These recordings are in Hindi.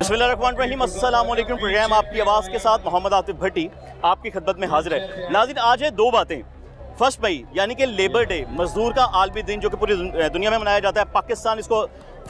बिस्मिल्लाहिर्रहमानिर्रहीम, अस्सलाम वालेकुम। प्रोग्राम आपकी आवाज़ के साथ मोहम्मद आतिफ भट्टी आपकी खिदमत में हाजिर है। नाज़रीन, आज है दो बातें। फर्स्ट मई यानी कि लेबर डे, मजदूर का आलमी दिन जो कि पूरी दुनिया में मनाया जाता है। पाकिस्तान इसको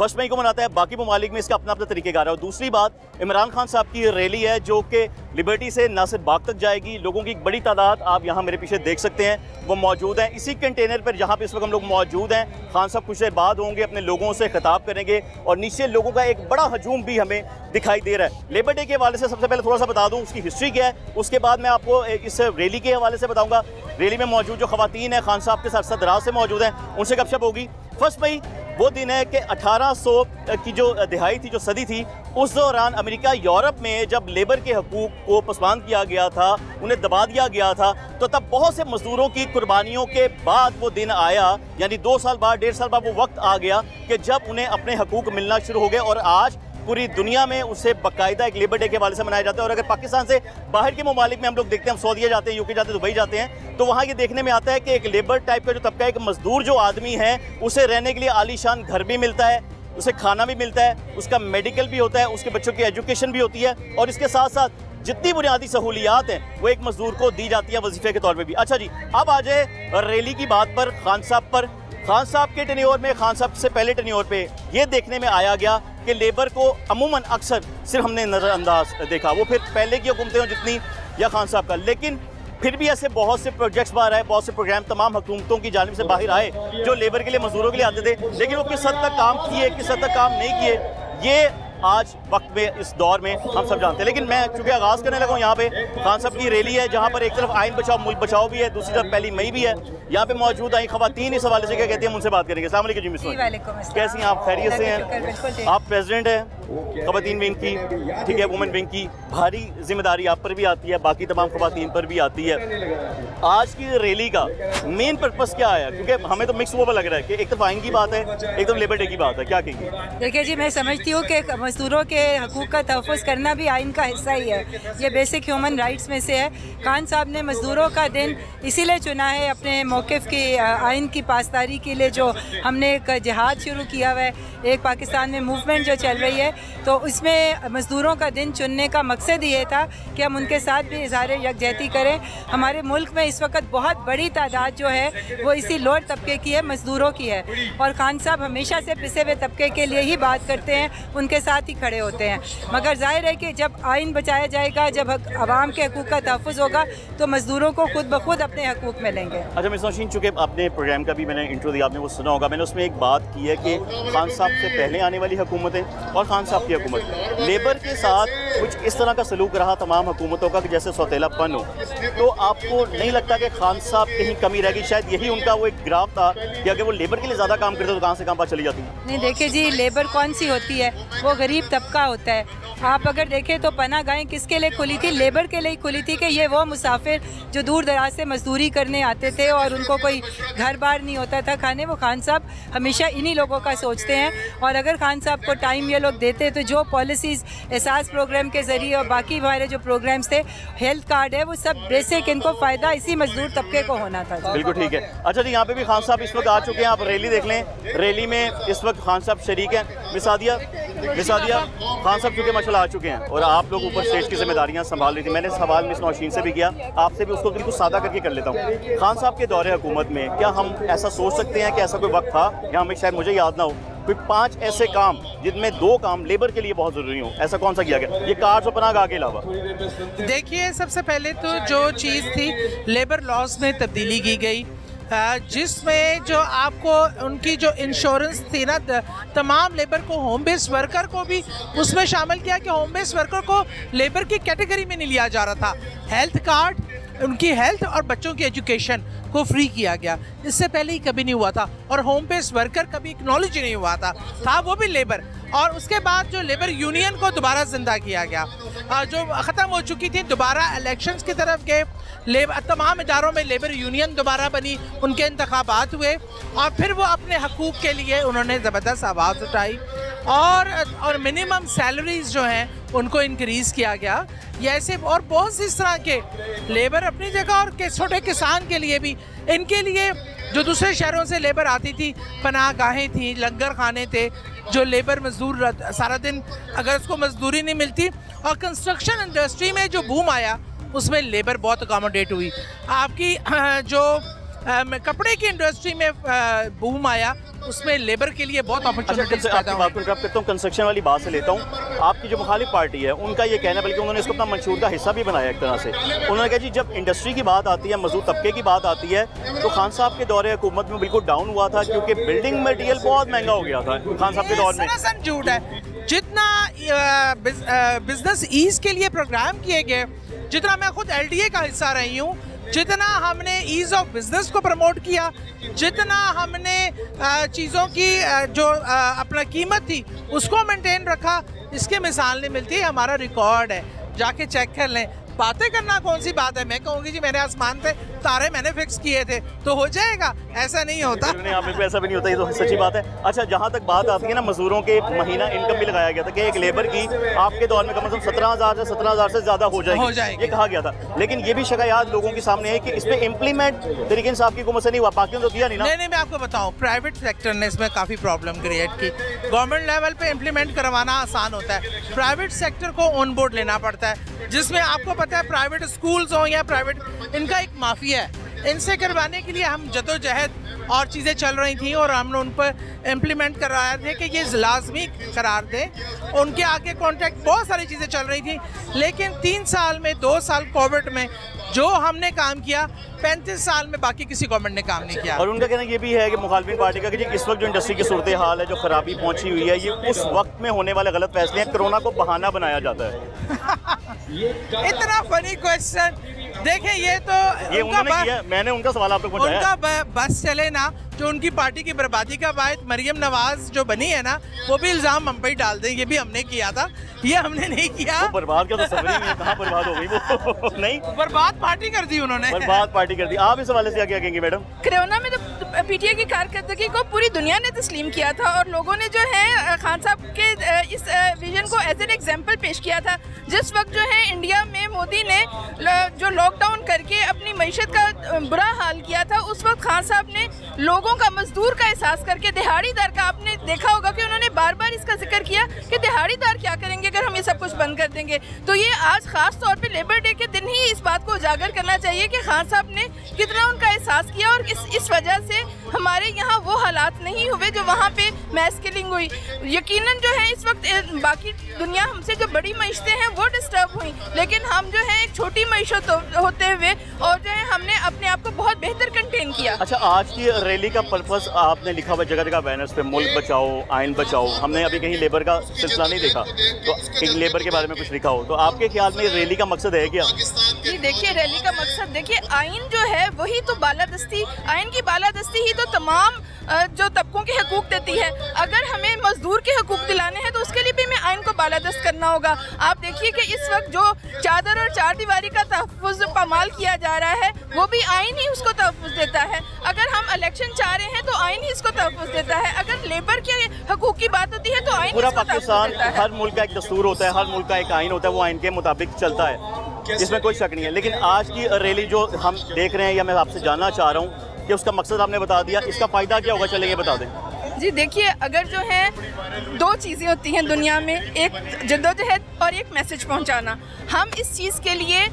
1 मई को मनाता है, बाकी ममालिक में इसका अपना अपना तरीक़ेकार है। और दूसरी बात, इमरान खान साहब की रैली है जो कि लिबर्टी से नासिर बाग तक जाएगी। लोगों की एक बड़ी तादाद आप यहाँ मेरे पीछे देख सकते हैं, वो मौजूद हैं इसी कंटेनर पर जहाँ पे इस वक्त हम लोग मौजूद हैं। खान साहब कुछ देर बाद होंगे, अपने लोगों से खिताब करेंगे और नीचे लोगों का एक बड़ा हजूम भी हमें दिखाई दे रहा है। लेबर डे के हवाले से सबसे पहले थोड़ा सा बता दूँ उसकी हिस्ट्री क्या है, उसके बाद मैं आपको इस रैली के हवाले से बताऊँगा। रैली में मौजूद जो खवातीन हैं, खान साहब के साथ साथ दराज से मौजूद हैं, उनसे गपशप होगी। 1 मई वो दिन है कि 1800 की जो दिहाई थी, जो सदी थी, उस दौरान अमेरिका यूरोप में जब लेबर के हकूक़ को पसमांद किया गया था, उन्हें दबा दिया गया था, तो तब बहुत से मज़दूरों की कुर्बानियों के बाद वो दिन आया। यानी 2 साल बाद, 1.5 साल बाद वो वक्त आ गया कि जब उन्हें अपने हकूक़ मिलना शुरू हो गए। और आज पूरी दुनिया में उसे बाकायदा एक लेबर डे के हवाले से मनाया जाता है। और अगर पाकिस्तान से बाहर के ममालिक में हम लोग देखते हैं, हम सऊदीया जाते हैं, यूके जाते हैं, दुबई जाते हैं, तो वहाँ ये देखने में आता है कि एक लेबर टाइप का जो तबका है, एक मज़दूर जो आदमी है, उसे रहने के लिए आलीशान घर भी मिलता है, उसे खाना भी मिलता है, उसका मेडिकल भी होता है, उसके बच्चों की एजुकेशन भी होती है, और इसके साथ साथ जितनी बुनियादी सहूलियात हैं वो एक मज़दूर को दी जाती है वजीफे के तौर पर भी। अच्छा जी, अब आ जाए रैली की बात पर, खान साहब पर। खान साहब के टर्नओवर में, खान साहब से पहले टर्नओवर पे ये देखने में आया गया कि लेबर को अमूमन अक्सर सिर्फ हमने नज़रअंदाज देखा, वो फिर पहले की हुकूमतें हों जितनी या खान साहब का। लेकिन फिर भी ऐसे बहुत से प्रोजेक्ट्स बाहर आए, बहुत से प्रोग्राम तमाम हुकूमतों की जानिब से बाहर आए जो लेबर के लिए, मजदूरों के लिए आते थे, लेकिन वो किस हद तक काम किए, किस हद तक काम नहीं किए, ये आज वक्त में, इस दौर में हम सब जानते हैं। लेकिन मैं चूँकि आगाज़ करने लगा हूँ, यहाँ पे खान साहब की रैली है जहाँ पर एक तरफ आइन बचाओ मुल्क बचाओ भी है, दूसरी तरफ 1 मई भी है। यहाँ पे मौजूद आई खवातीन इस हवाले से क्या कहती हैं, उनसे बात करेंगे। अस्सलाम वालेकुम जी मिस, कैसी हैं आप? खैरियत से हैं? आप प्रेसिडेंट हैं खवातीन विंग की, ठीक है, वुमेन विंग की। भारी जिम्मेदारी आप पर भी आती है, बाकी तमाम खवातीन पर भी आती है। आज की रैली का मेन पर्पज़ क्या आया? क्योंकि हमें तो मिक्स हुआ लग रहा है कि एक तरफ आइन की बात है, एक तरफ लेबर डे की बात है, क्या कहेंगे? देखिए जी, मैं समझती हूँ कि मजदूरों के हकूक़ का तहफ़्फ़ुज़ करना भी आइन का हिस्सा ही है, ये बेसिक ह्यूमन राइट्स में से है। खान साहब ने मज़दूरों का दिन इसीलिए चुना है अपने मौक़िफ़ की, आइन की पासदारी के लिए, जो हमने एक जिहाद शुरू किया हुआ है, एक पाकिस्तान में मूवमेंट जो चल रही है, तो उसमें मज़दूरों का दिन चुनने का मकसद ये था कि हम उनके साथ भी इज़हार यकजहती करें। हमारे मुल्क में इस वक्त बहुत बड़ी तादाद जो है वो इसी लोअर तबके की है, मज़दूरों की है, और खान साहब हमेशा से पिसे हुए तबके के लिए ही बात करते हैं, उनके साथ ही खड़े होते हैं। मगर जाहिर है कि जब आइन बचाया जाएगा, जब आवाम के हकूक़ का तहफ़्फ़ुज़ होगा, तो मज़दूरों को खुद ब खुद अपने हकूक़ मिलेंगे। अच्छा मिस नौशीन, चूँकि आपने प्रोग्राम का भी मैंने इंट्रो दिया, आपने वो सुना होगा, मैंने उसमें एक बात की है कि खान साहब से पहले आने वाली हुकूमतें और खान साहब की हुकूमत लेबर के साथ कुछ इस तरह का सलूक रहा तमाम हुकूमतों का कि जैसे सौतेलापन हो। तो आपको नहीं लगता कि खान साहब कहीं कमी रहेगी? शायद यही उनका वो एक ग्राफ था कि अगर वो लेबर के लिए ज़्यादा काम करते तो कहाँ से कहाँ पर चली जाती है। नहीं देखिए जी, लेबर कौन सी होती है? वो गरीब तबका होता है। आप अगर देखें तो पनाहगाहें किसके लिए खुली थी? लेबर के लिए खुली थी कि ये वो मुसाफिर जो दूर दराज से मजदूरी करने आते थे और उनको कोई घर बार नहीं होता था खाने, वो खान साहब हमेशा इन्हीं लोगों का सोचते हैं। और अगर खान साहब को टाइम ये लोग देते तो जो पॉलिसीज़ एहसास प्रोग्राम के ज़रिए और बाकी हमारे जो प्रोग्राम्स थे, हेल्थ कार्ड है, वो सब बेसिक इनको फ़ायदा इसी मजदूर तबके को होना था। बिल्कुल ठीक है। अच्छा जी, यहाँ पर भी खान साहब इस वक्त आ चुके हैं, आप रैली देख लें, रैली में इस वक्त खान साहब शरीक हैं। मिसादिया खान साहब चूँकि माशाल्लाह आ चुके हैं और आप लोग ऊपर स्टेज की जिम्मेदारियां संभाल रही थी। मैंने सवाल मिस नौशीन से भी किया, आपसे भी, उसको बिल्कुल सादा करके कर लेता हूँ। खान साहब के दौरे हुकूमत में क्या हम ऐसा सोच सकते हैं कि ऐसा कोई वक्त था, या हमें शायद मुझे याद ना हो, कोई 5 ऐसे काम जिनमें 2 काम लेबर के लिए बहुत ज़रूरी हो, ऐसा कौन सा किया गया? ये कार्स और पनाहगाह के अलावा। देखिए, सबसे पहले तो जो चीज़ थी, लेबर लॉज में तब्दीली की गई, जिसमें जो आपको उनकी जो इंश्योरेंस थी ना, तमाम लेबर को, होम बेस्ड वर्कर को भी उसमें शामिल किया कि होम बेस्ड वर्कर को लेबर की कैटेगरी में नहीं लिया जा रहा था। हेल्थ कार्ड, उनकी हेल्थ और बच्चों की एजुकेशन को फ्री किया गया, इससे पहले ही कभी नहीं हुआ था, और होम बेस्ड वर्कर कभी एक्नॉलेज नहीं हुआ था वो भी लेबर। और उसके बाद जो लेबर यूनियन को दोबारा ज़िंदा किया गया, जो ख़त्म हो चुकी थी, दोबारा इलेक्शंस की तरफ गए, लेबर तमाम इदारों में लेबर यूनियन दोबारा बनी, उनके इंतखाबात हुए, और फिर वो अपने हकूक़ के लिए उन्होंने ज़बरदस्त आवाज़ उठाई। और मिनिमम सैलरीज जो हैं उनको इंक्रीज़ किया गया। ये सिर्फ और बहुत इस तरह के लेबर अपनी जगह और छोटे किसान के लिए भी, इनके लिए जो दूसरे शहरों से लेबर आती थी, पनाह गाहें थी, लंगर खाने थे, जो लेबर मजदूर सारा दिन अगर उसको मजदूरी नहीं मिलती। और कंस्ट्रक्शन इंडस्ट्री में जो बूम आया उसमें लेबर बहुत अकोमोडेट हुई। आपकी जो कपड़े की इंडस्ट्री में बूम आया उसमें लेबर के लिए बहुत अपॉर्चुनिटीज पैदा हुई। आपको इंटरप्ट करता हूं, कंस्ट्रक्शन वाली बात से लेता हूं। आपकी जो मुखालिफ पार्टी है उनका ये कहना, बल्कि उन्होंने इसको अपना मंशूर का हिस्सा भी बनाया एक तरह से। उन्होंने कहा जी जब इंडस्ट्री की बात आती है, मजदूर तबके की बात आती है, तो खान साहब के दौरे हुकूमत में बिल्कुल डाउन हुआ था क्योंकि बिल्डिंग मटीरियल बहुत महंगा हो गया था खान साहब के दौर में। झूठ है। जितना बिजनेस ईज के लिए प्रोग्राम किए गए, जितना मैं खुद LDA का हिस्सा रही हूँ, जितना हमने ईज़ ऑफ बिज़नेस को प्रमोट किया, जितना हमने चीज़ों की जो अपना कीमत थी उसको मेंटेन रखा, इसके मिसाल नहीं मिलती। हमारा रिकॉर्ड है, जाके चेक कर लें। बातें करना कौन सी बात है? मैं कहूँगी जी मैंने आसमान पे तारे मैंने फिक्स किए थे तो हो जाएगा, ऐसा नहीं होता। ऐसा भी नहीं होता, ये तो सच्ची बात है। अच्छा, जहाँ तक बात आती है ना मजदूरों के महीना इनकम भी लगाया गया था कि एक लेबर की आपके दौर में कम से कम 17,000 से ज़्यादा हो जाएगी ये कहा गया था, लेकिन ये भी शिकायत लोगों के सामने है कि इस पर इम्प्लीमेंट तरीके से आपकी हुकूमत से नहीं हुआ। बाकी तो किया नहीं। मैं आपको बताऊँ, प्राइवेट सेक्टर ने इसमें काफ़ी प्रॉब्लम क्रिएट की। गवर्नमेंट लेवल पर इम्प्लीमेंट करवाना आसान होता है, प्राइवेट सेक्टर को ऑन बोर्ड लेना पड़ता है, जिसमें आपको पता है प्राइवेट स्कूल्स हों या प्राइवेट, इनका एक माफिया है। इनसे करवाने के लिए हम जदोजहद और चीज़ें चल रही थी और हमने उन पर इम्प्लीमेंट करवाया थे कि ये लाजमी करार दें। उनके आगे कॉन्ट्रैक्ट, बहुत सारी चीज़ें चल रही थी, लेकिन 3 साल में, 2 साल कोविड में जो हमने काम किया, 35 साल में बाकी किसी गवर्नमेंट ने काम नहीं किया। और उनका कहना ये भी है कि मुखालफिन पार्टी का कि इस वक्त जो इंडस्ट्री की सूरत हाल है, जो खराबी पहुंची हुई है, ये उस वक्त में होने वाले गलत फैसले हैं, कोरोना को बहाना बनाया जाता है। इतना फनी क्वेश्चन देखें, ये तो ये उनका किया, मैंने उनका सवाल आपको पूछा। उनका बस चले ना, जो उनकी पार्टी की बर्बादी का बायस मरियम नवाज जो बनी है ना, वो भी इल्ज़ाम हम पे ही डाल दें, ये भी हमने किया था, ये हमने नहीं किया। वो बर्बाद का तो सवाल ही नहीं, कहाँ बर्बाद हो गई वो? नहीं, बर्बाद पार्टी कर दी उन्होंने, बर्बाद पार्टी कर दी। आप इस हवाले से क्या कहेंगे मैडम? कोरोना में तो पीटीआई की कारकर्दगी को पूरी दुनिया ने तस्लीम किया था और लोगों ने जो है खान साहब के इस विजन को एज एन एग्जाम्पल पेश किया था। जिस वक्त जो है इंडिया में मोदी ने जो लॉकडाउन करके अपनी मईशत का बुरा हाल किया था, उस वक्त खान साहब ने लोगों का, मजदूर का एहसास करके, दिहाड़ीदार का, आपने देखा होगा कि उन्होंने बार बार इसका जिक्र किया कि दिहाड़ीदार क्या करेंगे अगर हम ये सब कुछ बंद कर देंगे। तो ये आज खास तौर पे लेबर डे के दिन ही इस बात को उजागर करना चाहिए कि खान साहब ने कितना उनका एहसास किया और इस वजह से हमारे यहाँ वो हालात नहीं हुए जो वहाँ पे मैस किलिंग हुई। यकीनन जो है इस वक्त बाकी दुनिया हमसे जो बड़ी मईशतें हैं वो डिस्टर्ब हुई, लेकिन हम जो है एक छोटी मईशत होते हुए और जो है हमने अपने आप को बहुत बेहतर कंटेन किया। अच्छा, आज की रैली का पर्पस आपने लिखा हुआ जगह जगह बैनर्स पे, मुल्क बचाओ, आइन बचाओ, हमने अभी कहीं लेबर का सिलसिला नहीं देखा, तो लेबर के बारे में कुछ लिखा हो तो आपके ख्याल में रैली का मकसद है क्या? जी देखिए, रैली का मकसद देखिए, आइन जो है वही तो बालादस्ती, आइन की बालादस्ती ही तो तमाम जो तबकों के हकूक देती है। अगर हमें मजदूर के हकूक दिलाने हैं तो उसके लिए भी हमें आइन को बालादस्त करना होगा। आप देखिए कि इस वक्त जो चादर और चारदीवारी का तहफ़्फ़ुज़ पामाल किया जा रहा है, वो भी आइन ही उसको तहफ़्फ़ुज़ देता है। अगर हम इलेक्शन चाह रहे हैं तो आइन ही इसको तहफ़्फ़ुज़ देता है। अगर लेबर के हकूक की बात होती है तो आइन पूरा पाकिस्तान, हर मुल्क का एक दस्तूर होता है, हर मुल्क का एक आइन होता है, वो आइन के मुताबिक चलता है, इसमें कोई शक नहीं है। लेकिन आज की रैली जो हम देख रहे हैं, या मैं आपसे जानना चाह रहा हूँ कि उसका मकसद आपने बता दिया, इसका फ़ायदा क्या होगा, चलेंगे बता दें। जी देखिए, अगर जो है 2 चीज़ें होती हैं दुनिया में, एक जद्दोजहद और एक मैसेज पहुंचाना। हम इस चीज़ के लिए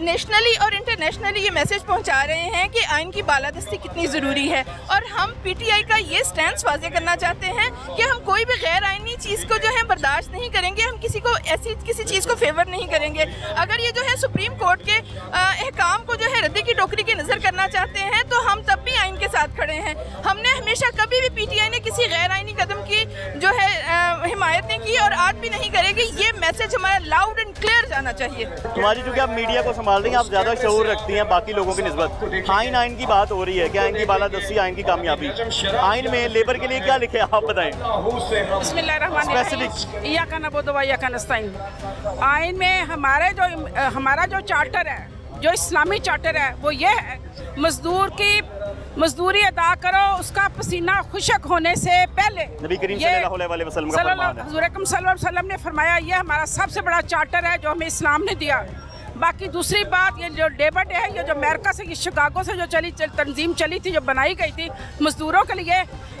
नेशनली और इंटरनेशनली ये मैसेज पहुंचा रहे हैं कि आइन की बालादस्ती कितनी ज़रूरी है, और हम पीटीआई का ये स्टैंड वाज़े करना चाहते हैं कि हम कोई भी गैर आइनी चीज़ को जो है बर्दाश्त नहीं करेंगे, हम किसी को ऐसी किसी चीज़ को फेवर नहीं करेंगे। अगर ये जो है सुप्रीम कोर्ट के अहकाम को जो है रद्दी की टोकरी की नज़र करना चाहते हैं तो हम तब भी आइन के साथ खड़े हैं। हमने हमेशा, कभी भी पीटीआई ने किसी गैर आइनी कदम की जो है हिमायत नहीं की और आज भी नहीं करेगी। ये मैसेज हमारा लाउड एंड क्लियर जाना चाहिए। तुम्हारी जो आप मीडिया को संभाल रही हैं, आप ज़्यादा शऊर रखती हैं बाकी लोगों की नस्बत। आइन आइन की बात हो रही है कि आइन की बालादस्ती, आइन की कामयाबी, आइन में लेबर के लिए क्या लिखे आप बताएं। आइन में हमारा जो चार्टर है, जो इस्लामी चार्टर है, वो ये है मजदूर की मजदूरी अदा करो, उसका पसीना खुशक होने से पहले। नबी करीम सल्लल्लाहु अलैहि वसल्लम का फरमान है, हुज़ूर अकरम सल्लल्लाहु अलैहि वसल्लम ने फरमाया, ये हमारा सबसे बड़ा चार्टर है जो हमें इस्लाम ने दिया। बाकी दूसरी बात, ये जो लेबर डे है, ये जो अमेरिका से, ये शिकागो से जो तंजीम चली थी, जो बनाई गई थी मजदूरों के लिए,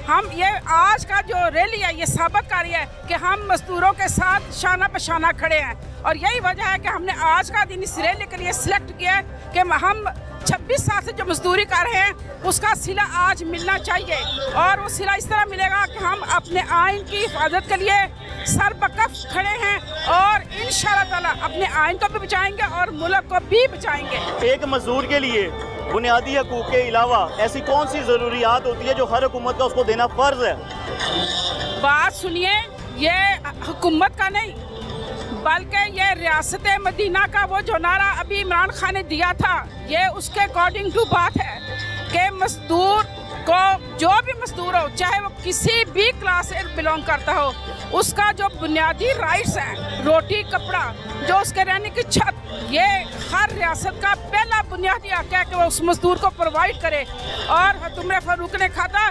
हम ये आज का जो रैली है ये साबित कर रही है कि हम मजदूरों के साथ शाना बशाना खड़े हैं। और यही वजह है कि हमने आज का दिन इस रैली के लिए सिलेक्ट किया है कि हम 26 साल से जो मजदूरी कर रहे हैं उसका सिला आज मिलना चाहिए। और वो सिला इस तरह मिलेगा कि हम अपने आइन की हिफाजत के लिए सर बकफ खड़े हैं और इंशाअल्लाह ताला अपने आइन को भी बचाएंगे और मुल्क को भी बचाएंगे। एक मजदूर के लिए बुनियादी हकूक़ के अलावा ऐसी कौन सी ज़रूरियात होती है जो हर हुकूमत का उसको देना फ़र्ज है? बात सुनिए, ये हुकूमत का नहीं बल्कि ये रियासत-ए-मदीना का वो जो नारा अभी इमरान खान ने दिया था, ये उसके अकॉर्डिंग टू बात है कि मजदूर को, जो भी मजदूर हो, चाहे वो किसी भी क्लास से बिलोंग करता हो, उसका जो बुनियादी राइट्स हैं, रोटी कपड़ा, जो उसके रहने की छत, ये हर रियासत का पहला बुनियादी हक है कि वो उस मजदूर को प्रोवाइड करे। और तुमरे फारूक ने कहा था,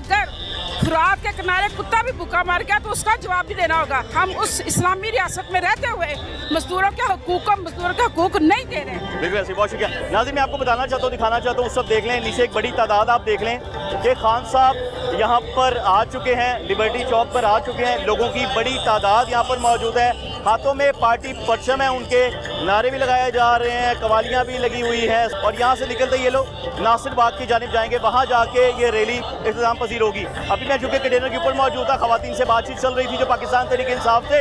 अगर खुराक के किनारे कुत्ता भी भूखा मर गया तो उसका जवाब भी देना होगा। हम उस इस्लामी रियासत में रहते हुए मजदूरों के हकूक को, मजदूरों के हकूक नहीं दे रहे हैं। बिल्कुल, ऐसी बहुत शुक्रिया। नाज़िर, मैं आपको बताना चाहता हूँ, दिखाना चाहता हूँ, उस सब देख लें, नीचे एक बड़ी तादाद आप देख लें कि खान साहब यहाँ पर आ चुके हैं, लिबर्टी चौक पर आ चुके हैं, लोगों की बड़ी तादाद यहाँ पर मौजूद है, हाथों में पार्टी परचम है, उनके नारे भी लगाए जा रहे हैं, कवालियाँ भी लगी हुई हैं। और यहाँ से निकलते ये लोग नासिर बाग की जानिब जाएंगे, वहाँ जाके ये रैली इंतजाम पसीर होगी। अभी मैं चूँकि कंटेनर के ऊपर मौजूद था, खवातीन से बातचीत चल रही थी जो पाकिस्तान तरीके इंसाफ से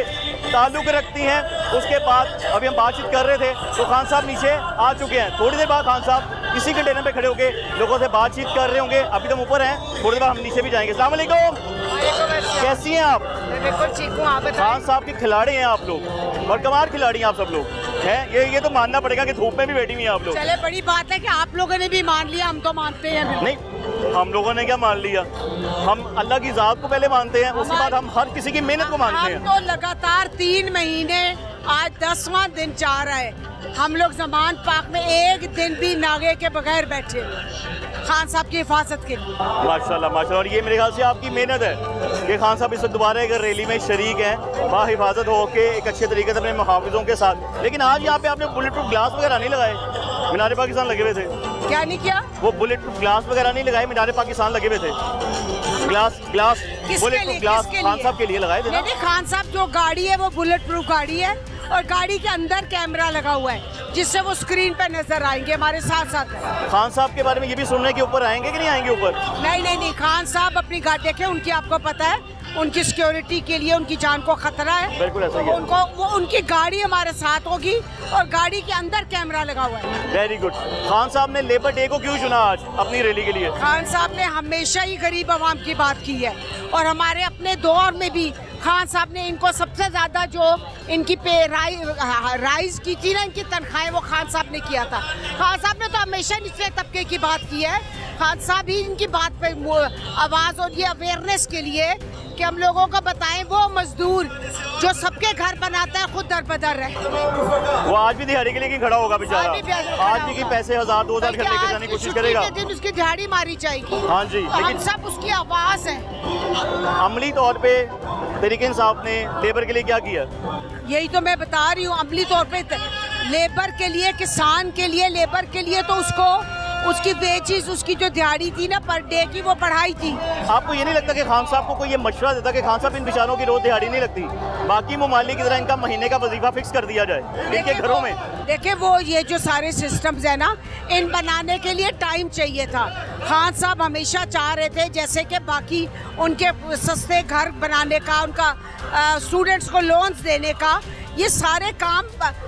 ताल्लुक़ रखती हैं, उसके बाद अभी हम बातचीत कर रहे थे तो खान साहब नीचे आ चुके हैं। थोड़ी देर बाद खान साहब इसी कंटेनर में खड़े होकर लोगों से बातचीत कर रहे होंगे। अभी तो हम ऊपर हैं, थोड़ी देर बाद हम नीचे भी जाएंगे। अस्सलाम वालेकुम, कैसी हैं आप? बिल्कुल ठीक हूँ, आप? खान साहब के खिलाड़ी हैं आप लोग, बरकमार खिलाड़ी हैं आप सब लोग हैं। ये तो मानना पड़ेगा कि धूप में भी बैठी हुई हैं आप लोग। चले, बड़ी बात है कि आप लोगों ने भी मान लिया, हम तो मानते हैं। नहीं, हम लोगों ने क्या मान लिया, हम अल्लाह की जात को पहले मानते हैं, उसके बाद हम हर किसी की मेहनत को मानते हैं। हम तो लगातार 3 महीने, आज 10वां दिन जा रहा है, हम लोग जमान पाक में एक दिन भी नागे के बगैर बैठे खान साहब की हिफाजत के लिए। माशाल्लाह माशाल्लाह, और ये मेरे ख्याल से आपकी मेहनत है कि खान साहब इस दोबारा अगर रैली में शरीक हैं, बा हिफाजत होकर एक अच्छे तरीके से अपने मुहाफ़िज़ों के साथ। लेकिन आज यहाँ पे आपने बुलेट प्रूफ ग्लास वगैरह नहीं लगाए, मीनारे पाकिस्तान लगे हुए थे। क्या नहीं किया? वो बुलेट प्रूफ ग्लास वगैरह नहीं लगाए, मीनारे पाकिस्तान लगे हुए थे। Glass bullet proof glass Khan साहब के लिए लगाए थे। नहीं, खान साहब जो गाड़ी है वो बुलेट प्रूफ गाड़ी है और गाड़ी के अंदर कैमरा लगा हुआ है जिससे वो स्क्रीन पर नजर आएंगे हमारे साथ साथ। खान साहब के बारे में ये भी सुनने के ऊपर आएंगे कि नहीं आएंगे ऊपर? नहीं, खान साहब अपनी गाड़ी देखे, उनकी आपको पता है उनकी सिक्योरिटी के लिए उनकी जान को खतरा है। बिल्कुल ऐसा ही है। उनको वो उनकी गाड़ी हमारे साथ होगी और गाड़ी के अंदर कैमरा लगा हुआ है। Very good. खान साहब ने लेबर डे को क्यों चुना आज अपनी रैली के लिए? खान साहब ने हमेशा ही गरीब आवाम की बात की है और हमारे अपने दौर में भी खान साहब ने इनको सबसे ज़्यादा जो इनकी पे राइज की थी ना, इनकी तनख्वाहें, वो खान साहब ने किया था। खान साहब ने तो हमेशा निचले तबके की बात की है, खान साहब ही इनकी बात पे आवाज़। और ये अवेयरनेस के लिए कि हम लोगों को बताएं, वो मजदूर जो सबके घर बनाता है खुद दर बदर रहे, वो आज भी दिहाड़ी के लिए खड़ा होगा बेचारा, आज भी पैसे 1000-2000 घर लेकर जाने की कोशिश करेगा, दिन उसकी दिहाड़ी मारी जाएगी। हाँ जी, हम सब उसकी आवाज़ है। अमली तौर पे तरीके इंसाफ ने लेबर के लिए क्या किया? यही तो मैं बता रही हूँ, अमली तौर पे लेबर के लिए, किसान के लिए, लेबर के लिए तो उसको उसकी वेजेस, उसकी जो दिहाड़ी थी ना पर डे की, वो बढ़ाई थी। आपको ये नहीं लगता कि खान साहब को कोई ये मशवरा देता कि खान साहब इन बेचारों की रोज दिहाड़ी नहीं लगती, बाकी ममालिक की तरह इनका महीने का वजीफा फिक्स कर दिया जाए इनके घरों में? देखिए, वो ये जो सारे सिस्टम्स है ना, इन बनाने के लिए टाइम चाहिए था। खान साहब हमेशा चाह रहे थे जैसे कि बाकी उनके सस्ते घर बनाने का, उनका स्टूडेंट्स को लोन्स देने का, ये सारे काम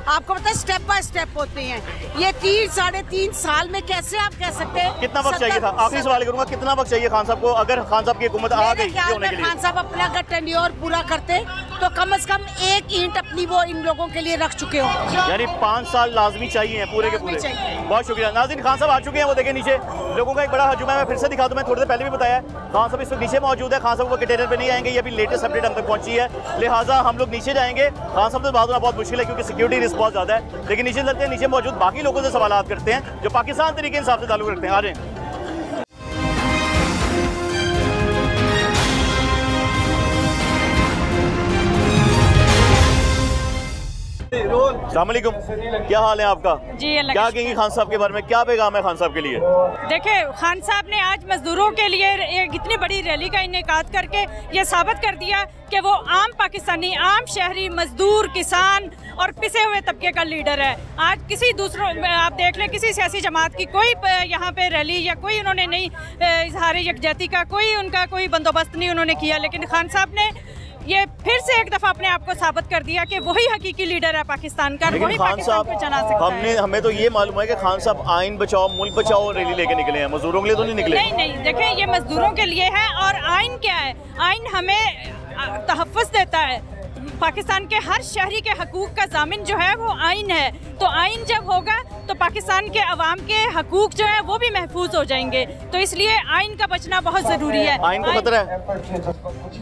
आपको पता है स्टेप बाय स्टेप होते हैं। ये 3-3.5 साल में कैसे आप कह सकते हैं? कितना वक्त चाहिए था? आखिरी सवाल करूंगा, कितना वक्त चाहिए खान साहब को अगर खान साहब की हुकूमत आ गई होने के लिए? खान साहब अपना अगर टेन्योर पूरा करते तो कम से कम एक ईंट अपनी वो इन लोगों के लिए रख चुके हो, यानी 5 साल लाजमी चाहिए पूरे के पूरे। बहुत शुक्रिया। नाज़रीन, खान साहब आ चुके हैं, वो देखें नीचे लोगों का एक बड़ा हजूमा है। मैं फिर से दिखा दूँ, मैं थोड़ी देर पहले भी बताया, खान साहब इस वक्त नीचे मौजूद है। खान साहब को कंटेनर पर नहीं आएंगे, ये अभी लेटेस्ट अपडेट हम तक पहुँची है, लिहाजा हम लोग नीचे जाएंगे। खान साहब से बात होना बहुत मुश्किल है क्योंकि सिक्योरिटी रिस्पॉन्स ज़्यादा है, लेकिन नीचे चलते हैं, नीचे मौजूद बाकी लोगों से सवाल करते हैं जो पाकिस्तान तरीके इंसाफ से ताल्लुक रखते हैं। आ रहे हैं। अस्सलामुअलैकुम, क्या हाल है आपका? जी अल्लाह। क्या कहेंगी खान साहब के बारे में, क्या पैगाम है खान साहब के लिए? देखिए, खान साहब ने आज मजदूरों के लिए एक इतनी बड़ी रैली का इनेकाद करके ये साबित कर दिया कि वो आम पाकिस्तानी, आम शहरी, मजदूर, किसान और पिसे हुए तबके का लीडर है। आज किसी दूसरों, आप देख लें, किसी सियासी जमात की कोई यहाँ पे रैली या कोई उन्होंने नहीं, इजहार यकजहती का कोई उनका कोई बंदोबस्त नहीं उन्होंने किया, लेकिन खान साहब ने ये फिर से एक दफ़ा अपने आप को साबित कर दिया कि वही हकीकी लीडर है पाकिस्तान का, वही पाकिस्तान को चला सकता है। हमें तो ये मालूम है कि खान साहब आइन बचाओ मुल्क बचाओ रैली लेके निकले हैं, मजदूरों के लिए तो नहीं निकले। नहीं, देखें ये मजदूरों के लिए है। और आइन क्या है? आइन हमें तहफ़्फ़ुज़ देता है, पाकिस्तान के हर शहरी के हकूक़ का जामिन जो है वो आइन है। तो आइन जब होगा तो पाकिस्तान के अवाम के हकूक़ जो है वो भी महफूज हो जाएंगे। तो इसलिए आइन का बचना बहुत ज़रूरी है। आइन को खतरा है?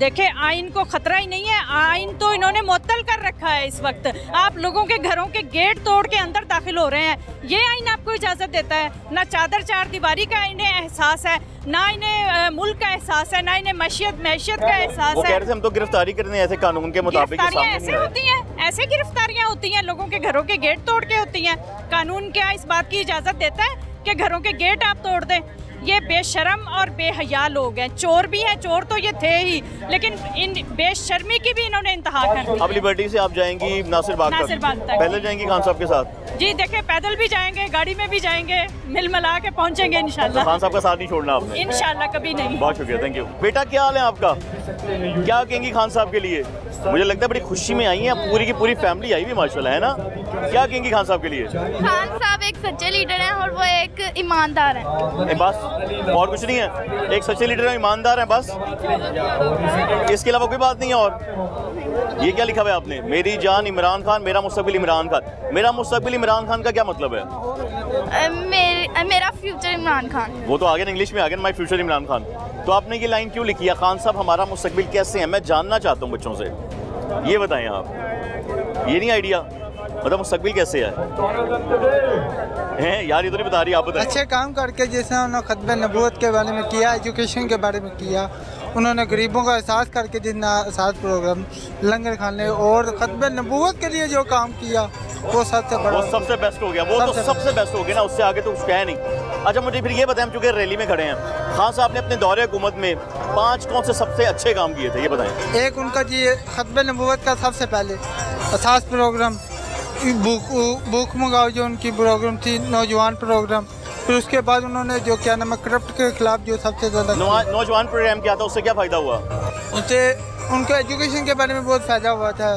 देखिए, आइन को खतरा ही नहीं है, आइन तो इन्होंने मुअत्तल कर रखा है। इस वक्त आप लोगों के घरों के गेट तोड़ के अंदर दाखिल हो रहे हैं, ये आइन आपको इजाज़त देता है? ना चादर चार दीवारी का इन्हें एहसास है, ना इन्हें मुल्क का एहसास है, ना इन्हें मैशियत का एहसास है। हम तो गिरफ्तारी करने ऐसे कानून के मुताबिक ऐसे होती हैं, ऐसे गिरफ्तारियां होती हैं, लोगों के घरों के गेट तोड़ के होती हैं। कानून क्या इस बात की इजाज़त देता है कि घरों के गेट आप तोड़ दें? ये बेशरम और बेहया लोग हैं, चोर भी हैं, चोर तो ये थे ही, लेकिन इन बेशर्मी की भी इन्होंने इंतहा कर दी। अब लिबर्टी से आप जाएंगी नासिर बाग तक। पैदल जाएंगी खान साहब के साथ? जी देखिए, पैदल भी जाएंगे, गाड़ी में भी जाएंगे, मिल मिला के पहुँचेंगे इंशाल्लाह। खान साहब का साथ नहीं छोड़ना आपने? इंशाल्लाह, कभी नहीं। बहुत शुक्रिया, थैंक यू। बेटा क्या हाल है आपका, क्या कहेंगी खान साहब के लिए? मुझे लगता है बड़ी खुशी में आई है, पूरी की पूरी फैमिली आई हुई माशाल्लाह, है ना? क्या कहेंगी खान साहब के लिए? खान साहब एक सच्चे लीडर हैं और वो एक ईमानदार हैं, बस और कुछ नहीं है। एक सच्चे लीडर हैं, ईमानदार हैं, बस, इसके अलावा कोई बात नहीं है। और ये क्या लिखा हुआ है आपने, मेरी जान इमरान खान, मेरा मुस्तकबिल इमरान खान। मेरा मुस्तकबिल इमरान खान का क्या मतलब है? मेरा फ्यूचर इमरान खान। वो तो आगे इंग्लिश में आगे माई फ्यूचर इमरान खान। तो आपने ये लाइन क्यों लिखी है? खान साहब हमारा मुस्तकबिल कैसे है, मैं जानना चाहता हूँ बच्चों से, ये बताएं आप। ये नहीं आइडिया, मतलब मुस्तकबिल कैसे है यार, ये तो नहीं बता रही, आप बताएं। अच्छे काम करके, जैसे उन्होंने खत्म नबूवत के बारे में किया, एजुकेशन के बारे में किया, उन्होंने गरीबों का एहसास करके जितना एहसास प्रोग्राम, लंगर खाने और खत्म नबूवत के लिए जो काम किया वो सबसे बड़ा, वो सबसे बेस्ट हो गया, वो तो सबसे बेस्ट हो गया ना, उससे आगे तो कुछ है नहीं। अच्छा मुझे फिर ये बताएं, हम चूँकि रैली में खड़े हैं, खान साहब ने अपने दौरे हुकूमत में 5 कौन से सबसे अच्छे काम किए थे, ये बताएं। एक उनका जी खत्म नबूवत का सबसे पहले एहसास प्रोग्राम, भूख मंगाओ जो उनकी प्रोग्राम थी, नौजवान प्रोग्राम, फिर उसके बाद उन्होंने जो क्या नाम है करप्ट के खिलाफ जो सबसे ज़्यादा नौजवान प्रोग्राम किया था, उससे क्या फ़ायदा हुआ? उनसे उनको एजुकेशन के बारे में बहुत फ़ायदा हुआ था।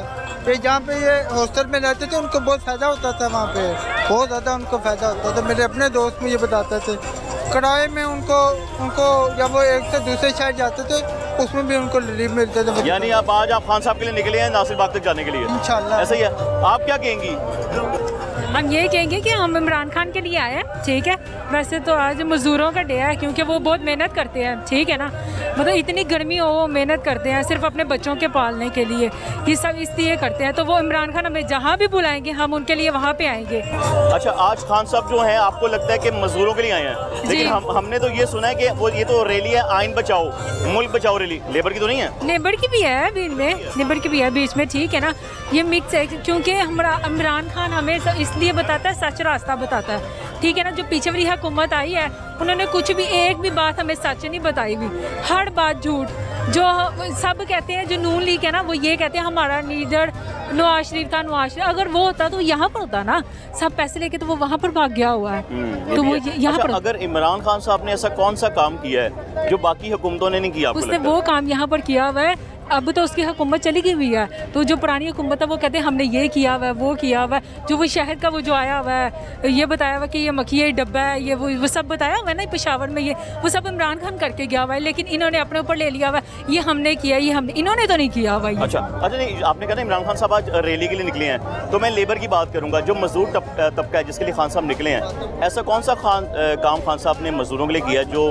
फिर जहाँ पे ये हॉस्टल में रहते थे उनको बहुत फ़ायदा होता था, वहाँ पे बहुत ज़्यादा उनको फ़ायदा होता था। मेरे अपने दोस्त मुझे बताते थे, किराए में उनको जब वो एक से दूसरे शहर जाते थे उसमें भी उनको रिलीफ मिलते थे। यानी आप आज आप खान साहब के लिए निकले हैं नासिर बाग तक जाने के लिए, इंशाल्लाह ऐसा ही है। आप क्या कहेंगी? हम ये कहेंगे कि हम इमरान खान के लिए आए हैं, ठीक है। वैसे तो आज मज़दूरों का डे है क्योंकि वो बहुत मेहनत करते हैं, ठीक है ना, मतलब इतनी गर्मी हो वो मेहनत करते हैं सिर्फ अपने बच्चों के पालने के लिए, ये सब इसलिए करते हैं। तो वो इमरान खान हमें जहाँ भी बुलाएंगे हम उनके लिए वहाँ पे आएंगे। अच्छा, आज खान साहब जो हैं आपको लगता है कि मज़दूरों के लिए आए हैं, लेकिन हमने तो ये सुना है कि वो ये तो रैली है आइन बचाओ मुल्क बचाओ रैली, लेबर की तो नहीं है? लेबर की भी है बीच में, ठीक है ना, ये मिक्स है क्योंकि हमारा इमरान खान हमें इसलिए ये बताता है, सच रास्ता बताता है, ठीक है ना। जो पीछे वाली हुकूमत आई है उन्होंने कुछ भी एक भी बात हमें सच नहीं बताई हुई, हर बात झूठ। जो सब कहते हैं जो नून लीग है ना, वो ये कहते हैं हमारा लीडर नवाज शरीफ था, अगर वो होता तो यहाँ पर होता ना, सब पैसे लेके तो वो वहाँ पर भाग गया हुआ है, तो वो यहाँ पर। अगर इमरान खान साहब ने ऐसा कौन सा काम किया है जो बाकी हुकूमतों ने नहीं किया? उसने वो काम यहाँ पर किया हुआ है, अब तो उसकी हुकूमत चली गई हुई है, तो जो पुरानी हुकूमत है वो कहते हैं हमने ये किया हुआ है वो किया हुआ है, जो वो शहर का वो जो आया हुआ है ये बताया हुआ कि ये मक्खी डब्बा है, ये वो सब बताया हुआ है ना, पेशावर में ये वो सब इमरान खान करके गया हुआ है, लेकिन इन्होंने अपने ऊपर ले लिया हुआ है, ये हमने किया, ये हमने, इन्होंने तो नहीं किया हुआ। अच्छा नहीं, आपने कहा ना इमरान खान साहब आज रैली के लिए निकले हैं, तो मैं लेबर की बात करूँगा, जो मजदूर तबका है जिसके लिए खान साहब निकले हैं, ऐसा कौन सा काम खान साहब ने मजदूरों के लिए किया जो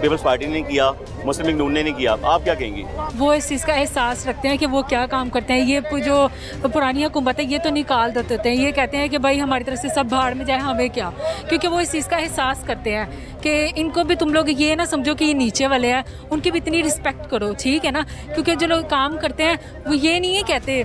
पीपल्स पार्टी ने किया, मुस्लिम लीग नून ने नहीं किया? आप क्या कहेंगी? वो इस चीज़ का एहसास रखते हैं कि वो क्या काम करते हैं, ये जो पुरानी हुकूमत है ये तो निकाल देते हैं, ये कहते हैं कि भाई हमारी तरफ से सब भाड़ में जाए, हमें क्या, क्योंकि वो इस चीज़ का एहसास करते हैं कि इनको भी तुम लोग ये ना समझो कि ये नीचे वाले हैं, उनकी भी इतनी रिस्पेक्ट करो, ठीक है ना, क्योंकि जो लोग काम करते हैं वो ये नहीं कहते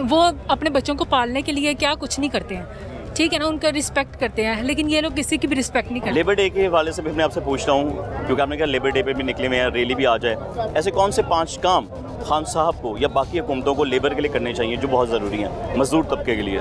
वो अपने बच्चों को पालने के लिए क्या कुछ नहीं करते हैं, ठीक है ना, उनका रिस्पेक्ट करते हैं, लेकिन ये लोग किसी की भी रिस्पेक्ट नहीं करते। लेबर डे के हवाले से भी मैं आपसे पूछता हूँ, क्योंकि आपने कहा लेबर डे पे भी निकले हुए हैं, रैली भी आ जाए, ऐसे कौन से 5 काम खान साहब को या बाकी हुकूमतों को लेबर के लिए करने चाहिए जो बहुत ज़रूरी हैं मजदूर तबके के लिए?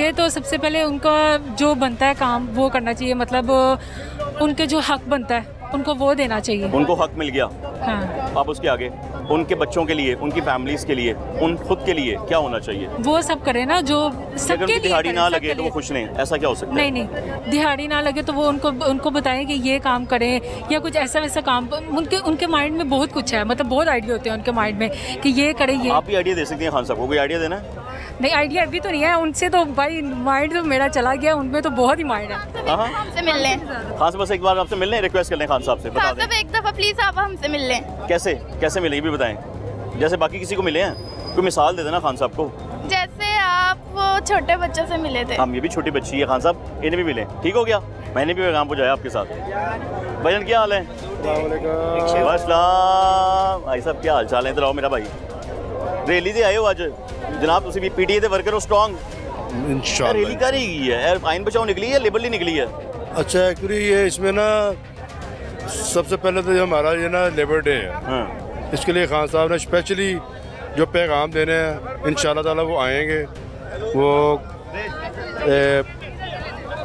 ये तो सबसे पहले उनका जो बनता है काम वो करना चाहिए, मतलब उनके जो हक बनता है उनको वो देना चाहिए। उनको हक मिल गया, हाँ। अब उसके आगे उनके बच्चों के लिए, उनकी फैमिलीज के लिए, उन खुद के लिए क्या होना चाहिए? वो सब करें ना, जो सबके लिए दिहाड़ी ना लगे तो वो खुश नहीं, ऐसा क्या हो सकता है? नहीं, दिहाड़ी ना लगे तो वो उनको बताएं कि ये काम करें या कुछ ऐसा वैसा काम। उनके माइंड में बहुत कुछ है, मतलब बहुत आइडिया होते हैं उनके माइंड में कि ये करें ये। आप भी आइडिया दे सकती हैं खान साहब को, कोई आइडिया देना है? नहीं, आइडिया अभी तो नहीं है उनसे, तो भाई माइंड तो मेरा चला गया, उनमें तो बहुत ही माइंड है। हमसे मिल लें खान साहब, बस एक बार आपसे मिल लें, रिक्वेस्ट कर लें खान साहब से, बता दें एक दफ़ा प्लीज़, आप हमसे मिल लें। कैसे कैसे मिलेगी भी बताएं, जैसे बाकी किसी को मिले हैं, कोई मिसाल दे देना खान साहब को, जैसे आप वो छोटे बच्चों से मिले थे। हम ये भी छोटी बच्ची है खान साहब, इन्हें भी मिले, ठीक हो गया, मैंने भी पैगाम पहुँचाया आपके साथ। भजन क्या हाल है? भाई साहब क्या हाल चाल है? इधर आओ मेरा भाई, रैली से आए हो आज जनाब, तुसी भी पीटीआई दे वर्कर हो स्ट्रांग, इंशाल्लाह रैली कर रही है, आइन बचाओ निकली है, लेबर ली निकली है। अच्छा एक्चुअली ये इसमें ना सबसे पहले तो जो हमारा ये ना लेबर डे है, हाँ। इसके लिए खान साहब ने स्पेशली जो पैगाम देने हैं, इंशाल्लाह ताला वो आएंगे, वो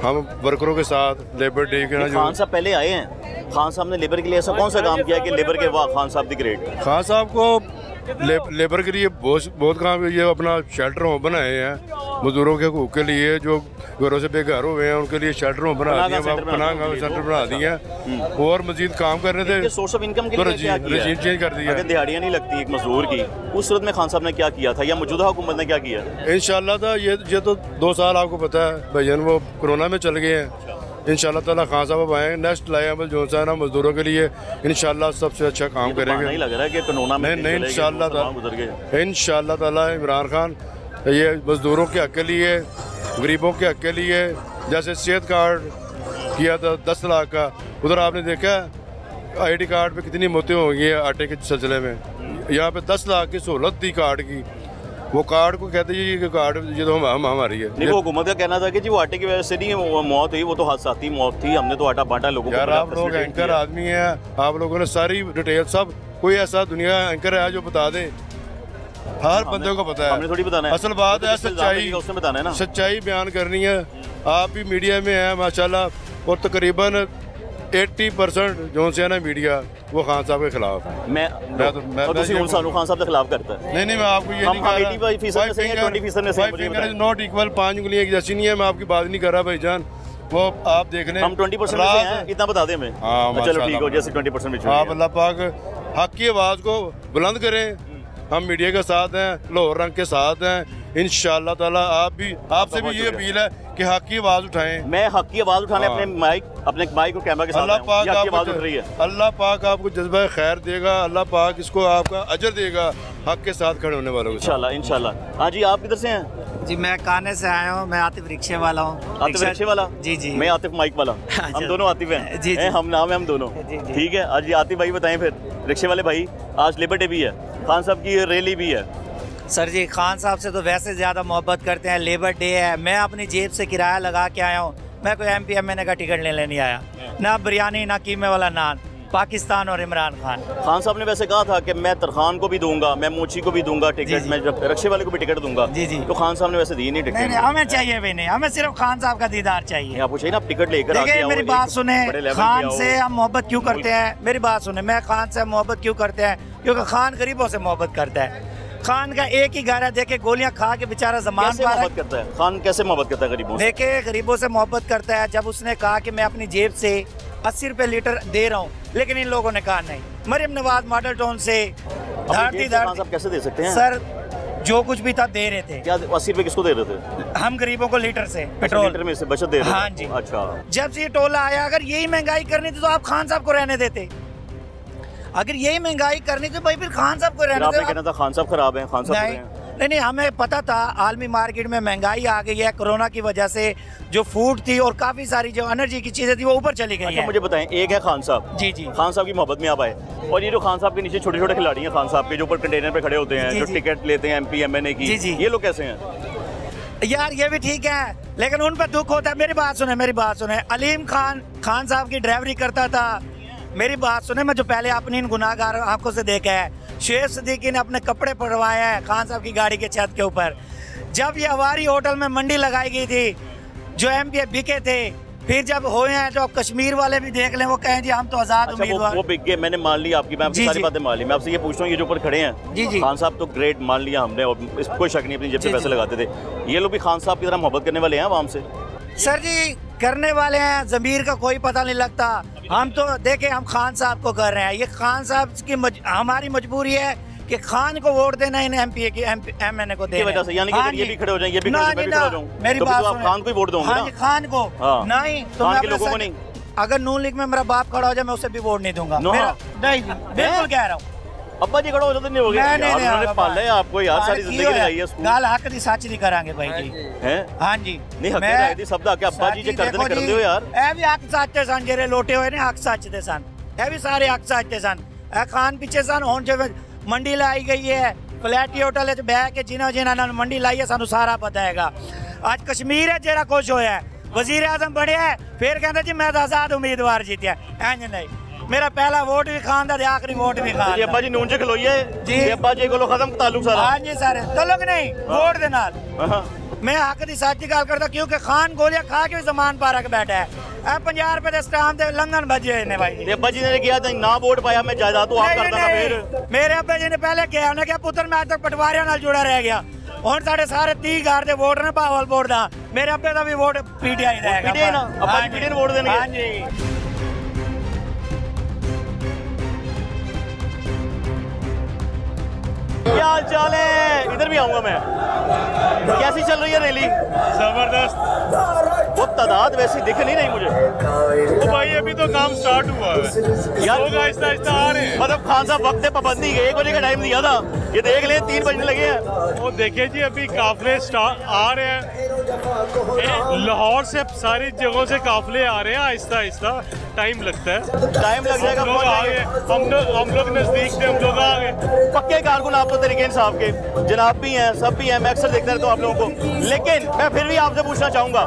हम वर्करों के साथ लेबर डे के ना, खान साहब पहले आए हैं, खान साहब ने लेबर के लिए ऐसा कौन सा काम किया कि लेबर के वाह खान साहब द ग्रेट? खान साहब को लेबर के लिए बहुत काम, ये अपना शेल्टर होम बनाए हैं मजदूरों के हकूक़ के लिए, जो घरों से बेघर हुए हैं उनके लिए शेल्टर होम बना दिए, पनाह सेंटर बना दिए हैं, और मजीद काम कर रहे थे, सोर्स ऑफ इनकम के लिए रजीम चेंज कर दिया। अगर दिहाड़ियाँ नहीं लगती एक मजदूर की, उस सूरत में खान साहब ने क्या किया था या मौजूदा हुकूमत ने क्या किया? इंशाल्लाह था ये तो 2 साल आपको पता है भैया वो कोरोना में चल गए हैं, इंशाल्लाह ताला खान साहब आएँ, नेक्स्ट लाइमल जो सा ना मजदूरों के लिए इंशाल्लाह सबसे अच्छा काम करेंगे। नहीं लग रहा है कि कोरोना में नहीं, इंशाल्लाह ताला इमरान खान ये मजदूरों के हक के लिए, गरीबों के हक के लिए, जैसे सेहत कार्ड किया था 10 लाख का, उधर आपने देखा आईडी कार्ड पे कितनी मौतें होंगी आटे के सिलसिले में, यहाँ पे 10 लाख की सहूलत थी कार्ड की, वो कार्ड को कहते हैं कि कार्ड ये तो हम हमारी है। नहीं, वो हुकूमत का कहना था कि जी वो आटे की वजह से नहीं वो मौत हुई, वो तो हादसाती मौत थी, हमने तो आटा बांटा लोगों को। यार आप लोग एंकर आदमी हैं, आप लोगों ने सारी डिटेल सब, कोई ऐसा दुनिया एंकर है जो बता दे, हर बंदे को पता है, हमने थोड़ी बताना है, असल बात है सच्चाई, सच्चाई बयान करनी है। आप भी मीडिया में हैं माशाल्लाह, और तकरीबन 80% जो से ना मीडिया वो खान साहब के खिलाफ है। मैं खान साहब के खिलाफ करता है। नहीं नहीं मैं आपको ये हम नहीं कह रहा, 20% में से नॉट इक्वल, 5 उंगलियां एक जैसी नहीं है, मैं आपकी बात नहीं कर रहा भाईजान, वो आप देख लें, हम 20% में से हैं, इतना बता दें मैं, चलो ठीक हो जैसे 20% में। आप अल्लाह पाक हक की आवाज़ को बुलंद करें, हम मीडिया के साथ हैं, लाहौर रंग के साथ हैं, इंशाल्लाह ताला आपसे भी ये अपील है कि हक की आवाज़ उठाएं। मैं हक की आवाज़ उठाने अपने माइक और कैमरा के साथ अल्लाह पाक आपको जज्बा खैर देगा, अल्लाह पाक इसको आपका अजर देगा हक के साथ खड़े होने वालों को, इंशाल्लाह इंशाल्लाह। हाँ जी, आप किधर से हैं? जी मैं काने से आया हूँ, मैं आतिफ रिक्शे वाला हूँ। आतिफ रिक्शे वाला? जी जी। मैं आतिफ माइक वाला, हम दोनों आतिफ हैं। जी हम नाम है हम दोनों, ठीक है। आज आतिफ भाई बताएं फिर, रिक्शे वाले भाई, आज लेबर डे भी है, खान साहब की रैली भी है। सर जी खान साहब से तो वैसे ज़्यादा मोहब्बत करते हैं, लेबर डे है, मैं अपनी जेब से किराया लगा के आया हूँ, मैं कोई MP MLA का टिकट लेने नहीं आया, ना बिरयानी ना कीमे वाला नान, पाकिस्तान और इमरान खान। खान साहब ने वैसे कहा था कि मैं तरखान को भी दूंगा, मैं मोची को भी दूंगा टिकट, मैं जब रिक्शे वाले को भी टिकट दूंगा। जी जी। तो खान साहब ने वैसे दी नहीं टिकट। नहीं, हमें चाहिए भी नहीं, हमें सिर्फ खान साहब का दीदार चाहिए। आपको चाहिए ना, आप टिकट लेकर आइए। मेरी बात सुने, खान से हम मोहब्बत क्यों करते हैं, मेरी बात सुने, मैं खान से मोहब्बत क्यों करते हैं, क्योंकि खान गरीबों से मोहब्बत करता है। खान का एक ही गारा देके गोलियां खा के बेचारा जमान पा रहा है। खान कैसे मोहब्बत करता है गरीबों से? देखे गरीबों से मोहब्बत करता है, जब उसने कहा कि मैं अपनी जेब से 80 रुपये लीटर दे रहा हूँ, लेकिन इन लोगों ने कहा नहीं। मरियम नवाज मॉडल टाउन से धारती कैसे दे सकते हैं सर? जो कुछ भी था दे रहे थे। क्या 80 रुपए किसको दे रहे थे? हम गरीबों को लीटर से पेट्रोल, लीटर में से बचत दे रहे थे। हाँ जी। अच्छा, जब से ये टोला आया, अगर यही महंगाई करनी थी तो आप खान साहब को रहने देते, अगर यही महंगाई करनी तो भाई फिर खान साहब को रहना था। खान साहब खराब हैं, खान साहब नहीं, हमें पता था आलमी मार्केट में महंगाई आ गई है कोरोना की वजह से, जो फूड थी और काफ़ी सारी जो एनर्जी की चीज़ें थी वो ऊपर चली गई है। मुझे बताएं, एक है खान साहब, जी खान साहब की मोहब्बत में आप आए, और ये जो खान साहब के नीचे छोटे छोटे खिलाड़ी हैं खान साहब के, जो ऊपर कंटेनर पे खड़े होते हैं, जो टिकट लेते हैं MP MNA की, ये लोग कैसे हैं? यार ये भी ठीक है, लेकिन उन पर दुख होता है। मेरी बात सुने, अलीम खान साहब की ड्राइवरी करता था, मेरी बात सुने, मैं जो पहले अपनी इन गुनाहगार आंखों से देखा है। शेख सदीकी ने अपने कपड़े पड़वाए हैं खान साहब की गाड़ी के छत के ऊपर। जब ये हवारी होटल में मंडी लगाई गई थी, जो MPA बिके थे, फिर जब हुए हैं जो कश्मीर वाले भी देख लें, वो कहें जी हम तो आजाद उम्मीदवार, वो बिक गए। मैंने मान ली आपकी, मैं आपकी सारी बातें मान ली। मैं आपसे ये पूछ रहा हूँ, ये जो ऊपर खड़े हैं जी खान साहब तो ग्रेट, मान लिया हमने और इस कोई शक नहीं, अपनी जेब से पैसे लगाते थे, ये लोग भी खान साहब की तरह मोहब्बत करने वाले हैं आवाम से? सर जी करने वाले हैं, ज़मीर का कोई पता नहीं लगता। हम तो देखें, हम खान साहब को कर रहे हैं, ये खान साहब की हमारी मजबूरी है कि खान को वोट देना, इन MNA को देना। यानी कि ये भी खड़े हो जाएं, ये भी खड़े हो जाऊं। मेरी बात सुनो, आप खान को ही वोट दोगे? हां, खान को नहीं तो मैं लोगों को नहीं। अगर नून लीग में मेरा बाप खड़ा हो जाए, मैं उसे भी वोट नहीं दूंगा। बिल्कुल कह रहा हूँ, अब्बा जी खड़ा हो जाते नहीं होगे, आपने पाला है आपको यार, सारी जिंदगी लगाई है। गाल हक दी सच नहीं करांगे भाई जी, हैं? हां जी, नहीं हक लगाई थी शब्द के अब्बा जी जे कर देने करदे हो यार। ए भी हक सच ते सन, जेरे लोटे होए ने हक सच ते सन, ए भी सारे हक सच ते सन। ए खान पीछे सन, हुन जे मंडी लाई गई है, फ्लैटी होटल च बह के जिन्हां नाल मंडी लाई है, सानू सारा पता हैगा। आज कश्मीर है जेड़ा कुछ होया, वजीर आजम बने है, फिर कहंदा जी मैं आजाद उम्मीदवार जीतिया। इंज नहीं, मेरा पहला वोट भी खान दा, आखिरी वोट भी खान। अब्बा जी नून च खलोइए जी, अब्बा जी कोलो खत्म ताल्लुक सारा। हां जी सारे ताल्लुक नहीं वोट दे नाल। मैं हक दी सच्ची गल करदा, क्योंकि खान गोलियां खा के जमान पारा के बैठा है। ए 50 रुपए दे स्टाम्प दे लंघन बजे ने भाई जी। अब्बा जी ने किया था ना वोट पाया, मैं जायदाद तो आप करदा ना। फिर मेरे अब्बा जी ने पहले किया, उन्होंने कहा पुत्र मैं आज तक पटवारियां नाल जुड़ा रह गया, हुण साडे सारे 30,000 दे वोट ने भावलपुर दा। मेरे अब्बे दा भी वोट PTI दा है, PTI ना अब्बा जी PTI वोट देंगे। हां जी, क्या हाल चाल है? इधर भी आऊंगा मैं। कैसी चल रही है रैली? जबरदस्त। वो तादाद वैसी दिख नहीं रही मुझे। तो भाई अभी तो काम स्टार्ट हुआ है यार, लोग आहिस्ता आहिस्ता आ रहे हैं। मतलब खान साहब वक्त पे पाबंदी के 1 बजे का टाइम दिया था, ये देख ले 3 बजने लगे हैं। वो देखिए जी अभी काफिले आ रहे हैं, लाहौर से सारी जगहों से काफिले आ रहे हैं, आहिस्ता आहिस्ता टाइम लगता है, टाइम लग जाएगा। हम लोग नजदीक से हम लोग आ गए। पक्के कारकुन आप तो तरीके साहब के, जनाब भी हैं, सब भी हैं, मैं अक्सर देखता रहता हूँ आप लोगों को। लेकिन मैं फिर भी आपसे पूछना चाहूँगा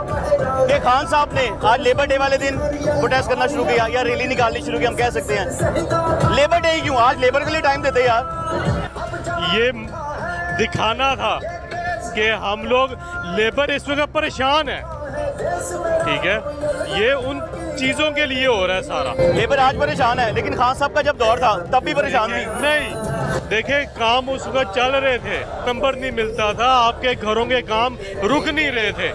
कि खान साहब ने आज लेबर डे वाले दिन प्रोटेस्ट करना शुरू किया या रैली निकालनी शुरू की, हम कह सकते हैं लेबर डे क्यों? आज लेबर के लिए टाइम देते यार, ये दिखाना था कि हम लोग लेबर इस वक्त परेशान है, ठीक है, ये उन चीज़ों के लिए हो रहा है सारा। लेबर आज परेशान है, लेकिन खान साहब का जब दौर था तब भी परेशान थी। नहीं देखे, काम उस वक्त चल रहे थे, नंबर नहीं मिलता था, आपके घरों के काम रुक नहीं रहे थे,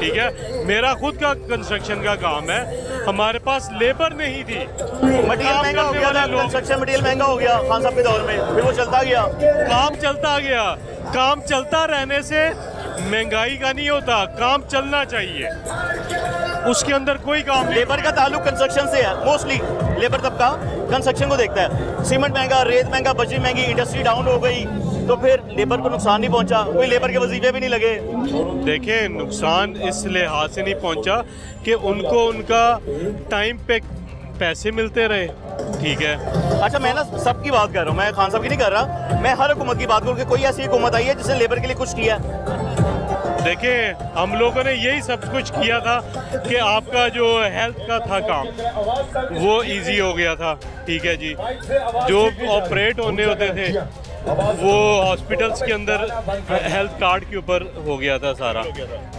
ठीक है। मेरा खुद का कंस्ट्रक्शन का काम है, हमारे पास लेबर नहीं थी, मटेरियल महंगा हो गया था, कंस्ट्रक्शन मटेरियल महंगा हो गया खान साहब के दौर में, फिर वो चलता गया, काम चलता गया। काम चलता रहने से महंगाई का नहीं होता, काम चलना चाहिए, उसके अंदर कोई काम। लेबर का ताल्लुक कंस्ट्रक्शन से है, मोस्टली लेबर तबका कंस्ट्रक्शन को देखता है। सीमेंट महंगा, रेत महंगा, बजरी महंगी, इंडस्ट्री डाउन हो गई तो फिर लेबर को नुकसान नहीं पहुंचा? कोई लेबर के वजीफे भी नहीं लगे? देखें नुकसान इस लिहाज से नहीं पहुंचा कि उनको उनका टाइम पे पैसे मिलते रहे, ठीक है। अच्छा मैं ना सबकी बात कर रहा हूँ, मैं खान साहब की नहीं कर रहा, मैं हर हुकूमत की बात करूँ कि कोई ऐसी हुकूमत आई है जिसने लेबर के लिए कुछ किया? देखें हम लोगों ने यही सब कुछ किया था कि आपका जो हेल्थ का था काम वो इजी हो गया था, ठीक है जी, जो ऑपरेट होने होते थे वो हॉस्पिटल्स के अंदर हेल्थ कार्ड के ऊपर हो गया था सारा,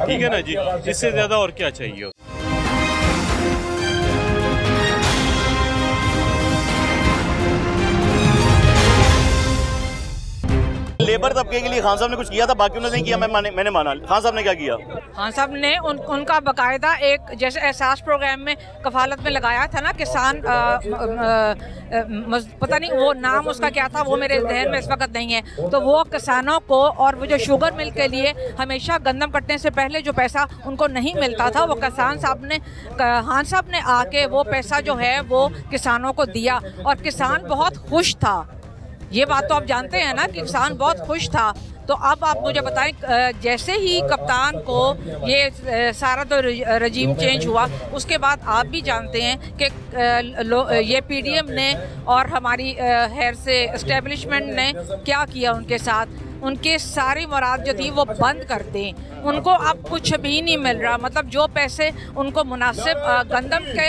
ठीक है ना जी। इससे ज़्यादा और क्या चाहिए? लेबर तबके के लिए खान साहब ने कुछ किया था, बाकी उन्होंने नहीं किया, मैंने माना। खान साहब ने क्या किया? खान साहब ने उनका बाकायदा एक जैसे एहसास प्रोग्राम में कफालत में लगाया था ना किसान, पता नहीं वो नाम उसका क्या था, वो मेरे जहन में इस वक्त नहीं है, तो वो किसानों को और वो जो शुगर मिल के लिए हमेशा गंदम कटने से पहले जो पैसा उनको नहीं मिलता था, वो किसान साहब ने, खान साहब ने आके वो पैसा जो है वो किसानों को दिया और किसान बहुत खुश था। ये बात तो आप जानते हैं ना कि किसान बहुत खुश था तो अब आप मुझे बताएं, जैसे ही कप्तान को ये सारा तो रजीम चेंज हुआ, उसके बाद आप भी जानते हैं कि ये पीडीएम ने और हमारी हेर से इस्टेब्लिशमेंट ने क्या किया उनके साथ। उनके सारी मुराद जो थी वो बंद करते हैं, उनको अब कुछ भी नहीं मिल रहा। मतलब जो पैसे उनको मुनासिब गंदम के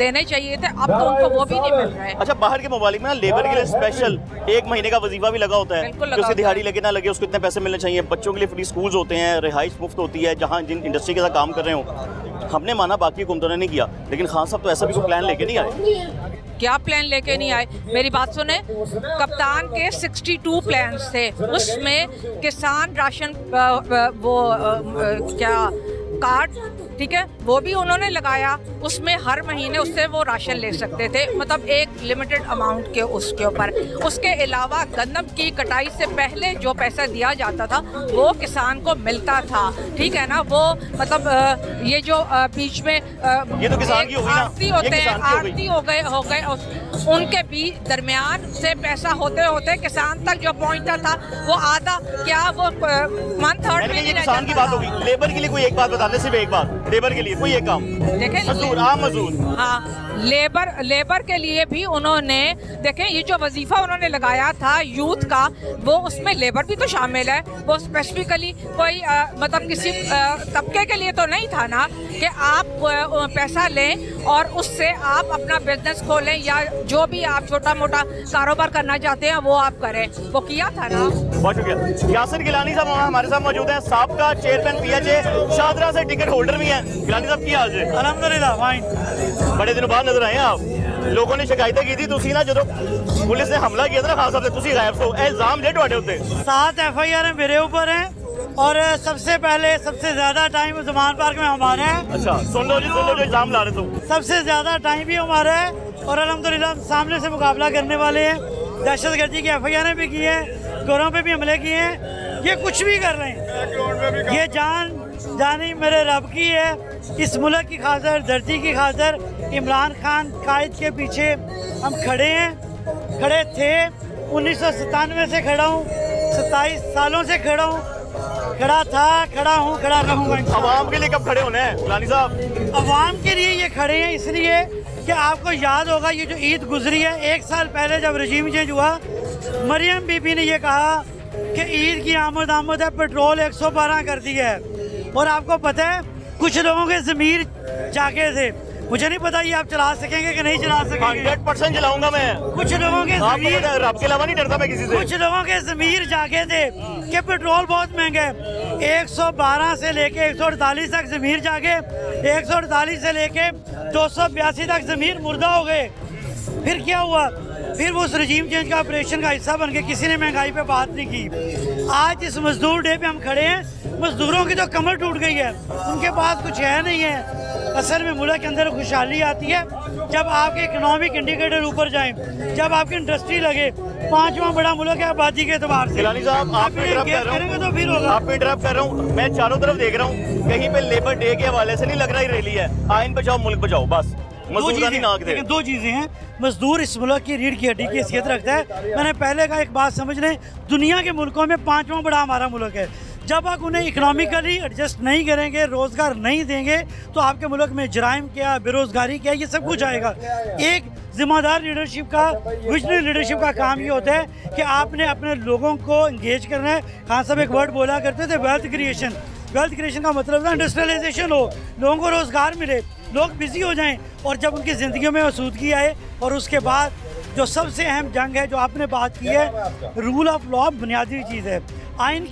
देने चाहिए थे, अब तो उनको वो भी नहीं मिल रहे। अच्छा, बाहर के मुमालिक में लेबर के लिए स्पेशल एक महीने का वजीफा भी लगा होता है, उसकी दिहाड़ी लगे ना लगे उसको इतने पैसे मिलने चाहिए। बच्चों के लिए फ्री स्कूल्स होते हैं, रिहाइश मुफ्त होती है जहाँ जिन इंडस्ट्री के साथ काम कर रहे हो। हमने माना बाकी हुकूमतों ने नहीं किया, लेकिन खान साहब तो ऐसा भी कोई प्लान लेके नहीं आए। क्या प्लान लेके नहीं आए? मेरी बात सुने, कप्तान के 62 प्लान्स थे, उसमें किसान राशन क्या कार्ड, ठीक है, वो भी उन्होंने लगाया। उसमें हर महीने उससे वो राशन ले सकते थे, मतलब एक लिमिटेड अमाउंट के उसके ऊपर। उसके अलावा गंदम की कटाई से पहले जो पैसा दिया जाता था वो किसान को मिलता था, ठीक है ना। वो मतलब ये जो बीच में ये तो किसान की हो गई ना, आरती होते हैं, आरती हो गए उनके बीच दरमियान से पैसा होते होते किसान तक जो पहुंचता था वो आधा, क्या वो वन थर्ड में किसान की बात होगी। लेबर के लिए कोई एक बात बता दें, सिर्फ एक बात, लेबर के लिए कोई एक काम देखें, मजदूर आम मजदूर, हाँ, लेबर के लिए भी उन्होंने देखें, ये जो वजीफा उन्होंने लगाया था यूथ का, वो उसमें लेबर भी तो शामिल है। वो स्पेसिफिकली कोई मतलब किसी तबके के लिए तो नहीं था ना कि आप पैसा लें और उससे आप अपना बिजनेस खोलें या जो भी आप छोटा मोटा कारोबार करना चाहते हैं वो आप करें, वो किया था ना। बहुत शुक्रिया। यासिर गिलानी साहब हमारे साथ मौजूद हैं, साबका चेयरमैन पीएचए, शादरा से टिकट होल्डर भी हैं। गिलानी साहब की हाल है? अल्हम्दुलिल्लाह फाइन। बड़े दिनों बाद नजर आए आप। लोगों ने शिकायतें की थी तुसी ना, जो पुलिस ने हमला किया था ना खान साहब से, तुसी गायब हो। इल्जाम जे तुहाडे उत्ते 7 FIR मेरे ऊपर हैं और सबसे पहले सबसे ज्यादा टाइम उस्मान पार्क में हमारा है। अच्छा, सुन लो जो एग्जाम ला रहे तुम। सबसे ज्यादा टाइम भी हमारा है और अलहमदुलिल्लाह सामने से मुकाबला करने वाले हैं। दहशतगर्दी की FIR भी की है, गोरों पे भी हमले किए हैं, ये कुछ भी कर रहे हैं। ये जानी मेरे रब की है। इस मुल्क की खातिर, धरती की खातिर इमरान खान कायद के पीछे हम खड़े हैं, खड़े थे। 1997 से खड़ा हूँ, 27 सालों से खड़ा हूँ, खड़ा था, खड़ा हूँ, खड़ा रहूँगा। अवाम के लिए कब खड़े होने हैं लानी साहब? अवाम के लिए ये खड़े हैं इसलिए कि आपको याद होगा ये जो ईद गुजरी है, 1 साल पहले जब रजीम चेंज हुआ, मरियम बीबी ने ये कहा कि ईद की आमद है, पेट्रोल 112 कर दिया है। और आपको पता है कुछ लोगों के ज़मीर जागे थे, मुझे नहीं पता ये आप चला सकेंगे कि नहीं चला सकेंगे। 100% चलाऊंगा मैं। कुछ लोगों के ज़मीर, आपके अलावा नहीं डरता मैं किसी से। कुछ लोगों के ज़मीर जागे थे कि पेट्रोल बहुत महंगा है। 112 से लेके 148 तक ज़मीर जागे, 148 से लेके 282 तक ज़मीर मुर्दा हो गए। फिर क्या हुआ? फिर वो उस रजीम चेंज का ऑपरेशन का हिस्सा बन के किसी ने महंगाई पे बात नहीं की। आज इस मजदूर डे पे हम खड़े हैं। मजदूरों की तो कमर टूट गई है, उनके पास कुछ है नहीं है। असल में मुल्क के अंदर खुशहाली आती है जब आपके इकोनॉमिक इंडिकेटर ऊपर जाएं, जब आपकी इंडस्ट्री लगे। 5वां बड़ा मुल्क है आबादी के एतबार से। तो फिर होगा। इंटरप्ट कर रहा हूँ, मैं चारों तरफ देख रहा हूँ, कहीं पे लेबर डे के हवाले से नहीं लग रहा ही रैली है। आइन बचाओ मुल्क बचाओ, बस दो चीज़ें हैं। मजदूर इस मुल्क की रीढ़ की हड्डी की हैसियत रखता है। मैंने पहले कहा, एक बात समझ लें, दुनिया के मुल्कों में 5वां बड़ा हमारा मुल्क है। जब आप उन्हें इकनॉमिकली एडजस्ट नहीं करेंगे, रोज़गार नहीं देंगे, तो आपके मुल्क में जराइम क्या, बेरोज़गारी क्या, ये सब कुछ आएगा। एक ज़िम्मेदार लीडरशिप का, विजनरी लीडरशिप का काम ये होता है कि आपने अपने लोगों को इंगेज करना है। खान साहब एक वर्ड बोला करते थे, वेल्थ क्रिएशन का मतलब इंडस्ट्रियलाइजेशन हो, लोगों को रोज़गार मिले, लोग बिजी हो जाएं और जब उनकी ज़िंदगियों में आसूदगी आए। और उसके बाद जो सबसे अहम जंग है जो आपने बात की है, रूल ऑफ लॉ बुनियादी चीज़ है, आइन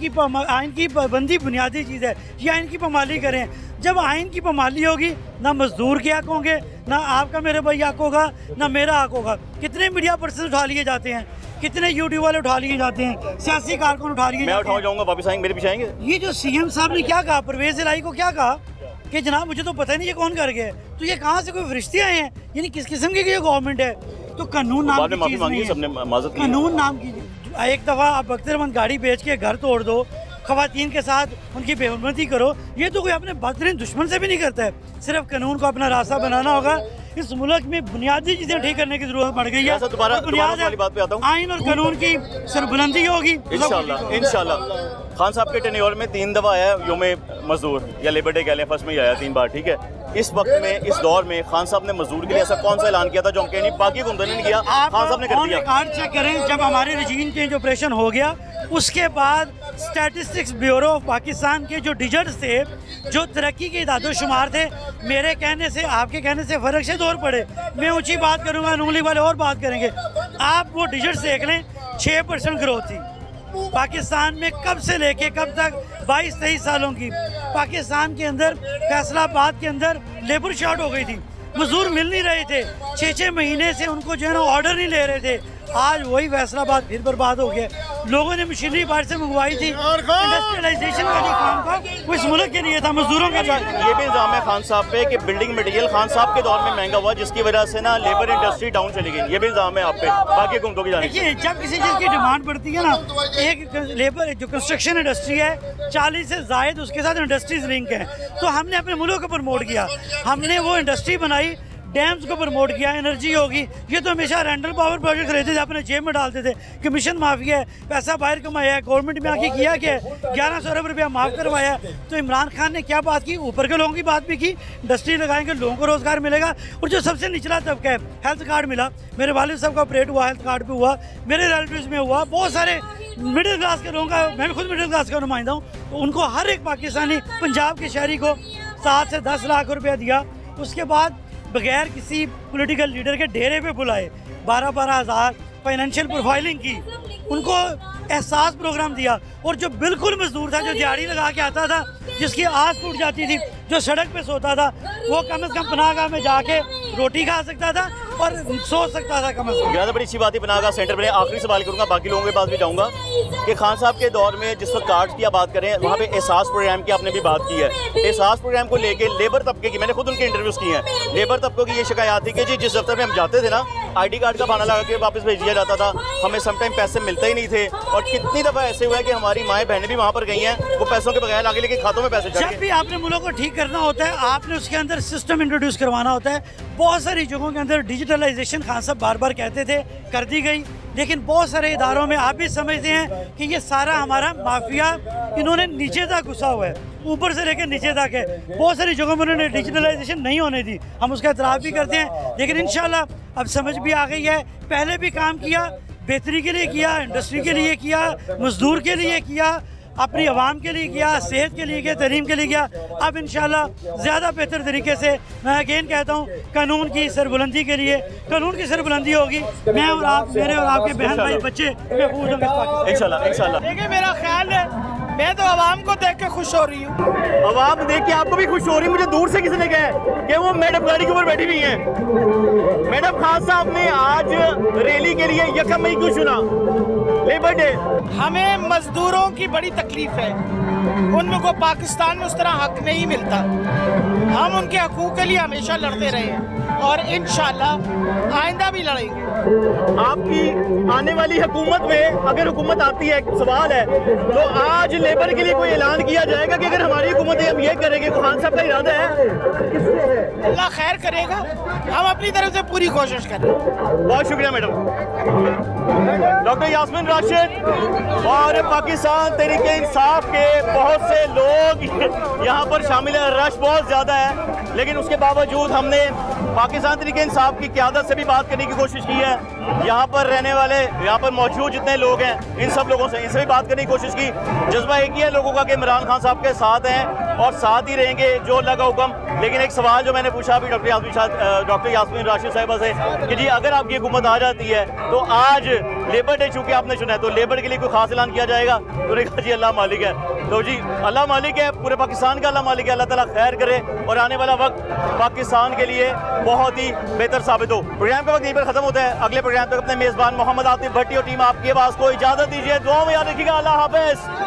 की पाबंदी बुनियादी चीज़ है। ये आइन की पमाली करें। जब आइन की पमाली होगी ना मजदूर के हक होंगे, ना आपका मेरे भाई हक होगा, ना मेरा हक होगा। कितने मीडिया पर्सन उठा लिए जाते हैं, कितने यूट्यूब वाले उठा लिए जाते हैं, सियासी कारकुन उठा लिए जाते हैं। मैं जाऊँगा, वापस आएंगे, मेरे पीछे आएंगे। ये जो CM साहब ने क्या कहा, परवेज इलाही को क्या कहा कि जनाब मुझे तो पता ही नहीं ये कौन कर गया, तो ये कहाँ से कोई फरिश्ते आए हैं, यानी किस किस्म की ये गवर्नमेंट है। तो कानून नाम की चीज़ नहीं है। कानून नाम की एक दफ़ा आप बख्तियारमंद गाड़ी बेच के घर तोड़ दो, ख़वातीन के साथ उनकी बेहरमती करो, ये तो कोई अपने बदतरीन दुश्मन से भी नहीं करता है। सिर्फ कानून को अपना रास्ता बनाना होगा। इस मुल्क में बुनियादी चीजें ठीक करने की जरूरत पड़ गई है। आइन और कानून की सरबुलंदी होगी इंशाल्लाह। खान साहब के टेन्योर में 3 दफ़ा आया योम मजदूर या लेबर डे कह लें, फर्स्ट में ही आया 3 बार, ठीक है। इस वक्त में इस दौर में खान साहब ने मजदूर के लिए ऐसा कौन सा ऐलान किया था जो हमने बाकी को नहीं किया? खान साहब ने कर दिया। रिकॉर्ड चेक करें, जब हमारे रजीन चेंज ऑपरेशन हो गया उसके बाद स्टैटिस्टिक्स ब्यूरो ऑफ पाकिस्तान के जो डिजिट्स थे, जो तरक्की के इदादोशुमार थे, मेरे कहने से आपके कहने से फ़र्क से दौर पड़े। मैं ऊँची बात करूँगा, उंगली वाले और बात करेंगे। आप वो डिजिट्स देख लें, 6% ग्रोथ थी पाकिस्तान में कब से लेके कब तक, 22-23 सालों की। पाकिस्तान के अंदर फैसलाबाद के अंदर लेबर शॉर्ट हो गई थी, मजदूर मिल नहीं रहे थे, 6-6 महीने से उनको जो है ना ऑर्डर नहीं ले रहे थे। आज वही फैसलाबाद फिर बर्बाद हो गया। लोगों ने मशीनरी बाहर से मंगवाई थी, इंडस्ट्रियलाइजेशन का जो काम था वो इस मुल्क के लिए था, मजदूरों के लिए। ये भी इल्ज़ाम है खान साहब पे कि बिल्डिंग मटेरियल खान साहब के दौर में महंगा हुआ जिसकी वजह से ना लेबर इंडस्ट्री डाउन चली गई, ये भी इल्ज़ाम है आप पे। बाकी हुकूमतों की जाने देखिए, जब किसी चीज़ की डिमांड बढ़ती है ना, एक लेबर जो कंस्ट्रक्शन इंडस्ट्री है 40 से ज़ायद उसके साथ इंडस्ट्रीज लिंक है, तो हमने अपने मुल्क को प्रमोट किया, हमने वो इंडस्ट्री बनाई, डैम्स को प्रमोट किया, एनर्जी होगी। ये तो हमेशा रेंटल पावर प्रोजेक्ट खरीदते थे, अपने जेब में डालते थे, कमीशन माफिया है, पैसा बाहर कमाया है, गवर्नमेंट में आके किया क्या है, 1100 रुपया माफ़ करवाया। तो इमरान खान ने क्या बात की, ऊपर के लोगों की बात भी की, इंडस्ट्री लगाएंगे, लोगों को रोज़गार मिलेगा। और जो सबसे निचला तबका है, हेल्थ कार्ड मिला, मेरे वालिद साहब का ऑपरेट हुआ, हेल्थ कार्ड पर हुआ, मेरे रिलेटिव्स में हुआ, बहुत सारे मिडिल क्लास के लोगों का, मैं खुद मिडिल क्लास का नुमाइंदा हूँ, तो उनको हर एक पाकिस्तानी पंजाब के शहरी को 7 से 10 लाख रुपया दिया। उसके बाद बगैर किसी पॉलिटिकल लीडर के डेरे पे बुलाए 12-12 हज़ार, फाइनेंशियल प्रोफाइलिंग की, उनको एहसास प्रोग्राम दिया। और जो बिल्कुल मजदूर था, जो दिहाड़ी लगा के आता था, जिसकी आस टूट जाती थी, जो सड़क पे सोता था, वो कम से कम पनाहगाह में जाके रोटी खा सकता था और सो सकता था कम अज़ कम। ज़्यादा बड़ी अच्छी बात है पनाहगाह सेंटर पर। आखिरी सवाल करूँगा, बाकी लोगों के पास भी जाऊँगा कि खान साहब के दौर में जिस वक्त कार्ड की आप बात करें, वहाँ पे एहसास प्रोग्राम की आपने भी बात की है। एहसास प्रोग्राम को लेकर लेबर तबके की, मैंने खुद उनके इंटरव्यूज़ किए हैं, लेबर तबकों की ये शिकायत थी कि जी जिस दफ्तर में हम जाते थे ना, ID कार्ड का बहाना लगा के वापस भेज दिया जाता था, हमें समटाइम पैसे मिलते ही नहीं थे। और कितनी दफ़ा ऐसे हुआ है कि हमारी माएँ बहनें भी वहाँ पर गई हैं, वो पैसों के बगैर आगे लेके खातों में पैसे। जब भी आपने मुल्क को ठीक करना होता है, आपने उसके अंदर सिस्टम इंट्रोड्यूस करवाना होता है। बहुत सारी जगहों के अंदर डिजिटलाइजेशन खान साहब बार बार कहते थे, कर दी गई, लेकिन बहुत सारे इदारों में आप भी समझते हैं कि ये सारा हमारा माफिया इन्होंने नीचे तक घुसा हुआ है, ऊपर से लेकर नीचे तक है। बहुत सारी जगहों में उन्होंने डिजिटलाइजेशन नहीं होने दी, हम उसका एतराफ़ भी करते हैं, लेकिन इंशाल्लाह अब समझ भी आ गई है। पहले भी काम किया, बेहतरी के लिए किया, इंडस्ट्री के लिए किया, मज़दूर के लिए किया, अपनी आवाम के लिए किया, सेहत के लिए किया, तलीम के लिए किया। अब इंशाल्लाह ज़्यादा बेहतर तरीके से, मैं अगेन कहता हूँ, कानून की सरबुलंदी के लिए, कानून की सरबुलंदी होगी। मैं और आप, मेरे और आपके बहन भाई बच्चे महफूज होंगे इंशाल्लाह। इंशाल्लाह देखिए, मेरा ख्याल है, मैं तो आवाम को देख के खुश हो रही हूँ, आवाम देख के आपको भी खुश हो रही है। मुझे दूर से किसी ने कहा कि वो मैडम गाड़ी के ऊपर बैठी हुई हैं। मैडम खान साहब ने आज रैली के लिए 1 मई को चुना लेबर डे। हमें मजदूरों की बड़ी तकलीफ है, उनको पाकिस्तान में उस तरह हक नहीं मिलता, हम उनके हकूक़ के लिए हमेशा लड़ते रहे हैं और इंशाल्लाह आइंदा भी लड़ेंगे। आपकी आने वाली हुकूमत में, अगर हुकूमत आती है, सवाल है, तो आज लेबर के लिए कोई ऐलान किया जाएगा कि अगर हमारी हुकूमत है हम ये करेंगे? खान साहब का इरादा है, अल्लाह खैर करेगा, हम अपनी तरफ से पूरी कोशिश करें। बहुत शुक्रिया मैडम। डॉक्टर यास्मीन राशिद और पाकिस्तान तहरीक इंसाफ के बहुत से लोग यहाँ पर शामिल हैं। रश बहुत ज़्यादा है, लेकिन उसके बावजूद हमने पाकिस्तान तहरीक इंसाफ की क़यादत से भी बात करने की कोशिश की है। यहाँ पर रहने वाले, यहाँ पर मौजूद जितने लोग हैं, इन सब लोगों से, इनसे भी बात करने की कोशिश की। जज्बा एक ही है लोगों का कि इमरान खान साहब के साथ हैं और साथ ही रहेंगे, जो अल्लाह का हुक्म। लेकिन एक सवाल जो मैंने पूछा अभी डॉक्टर यास्मीन राशिद साहिबा से कि जी अगर आपकी हुकूमत आ जाती है तो आज लेबर डे चूँकि आपने चुना है, तो लेबर के लिए कोई खास ऐलान किया जाएगा? उन्होंने कहा जी अल्लाह मालिक है। तो जी अल्लाह मालिक है, पूरे पाकिस्तान का अल्लाह मालिक है, अल्लाह ताला खैर करे और आने वाला वक्त पाकिस्तान के लिए बहुत ही बेहतर साबित हो। प्रोग्राम का वक्त यहीं पर ख़त्म होता है। अगले प्रोग्राम तक अपने मेज़बान मोहम्मद आतिफ भट्टी और टीम आपकी आवाज़ को इजाज़त दीजिए। दुआ में याद रखिएगा। अल्लाह हाफ़िज़।